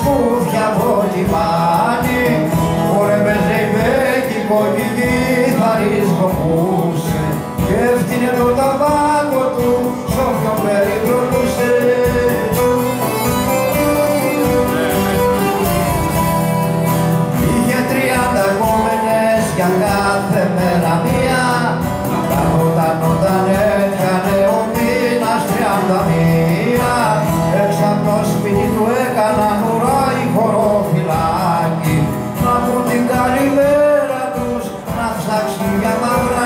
σκούφια από τη μάνη, χορεύεζε η Μπέκη κόκκινη χαρίσκοπούσε και έφτιανε το ταμπάκο του σ' όποιον περικροτούσε. Είχε 30 κόμενες για κάθε μέρα μία, καθόταν όταν έκανε ο μήνας 31. Έξω απ' το σπίτι του έκαναν ουρά οι χωροφυλάκοι να πουν την καλημέρα τους, να ψάξει για μαυράκι.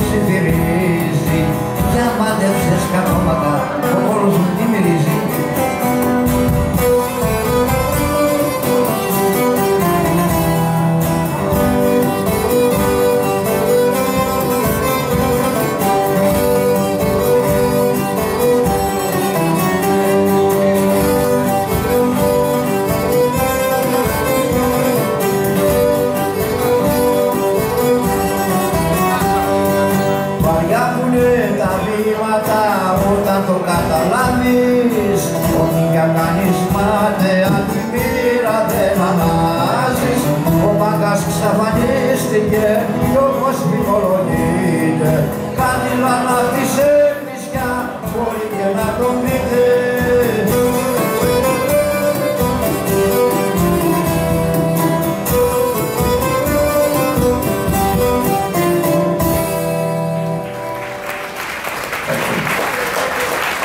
ψιθυρίζει. Για μαντέψες κατώματα, ο χώρος μου τι μυρίζει. Ξαφανίστηκε κι όπως πληρολογείται, κάτι λανά της έπνησια, μπορεί και να το πείτε.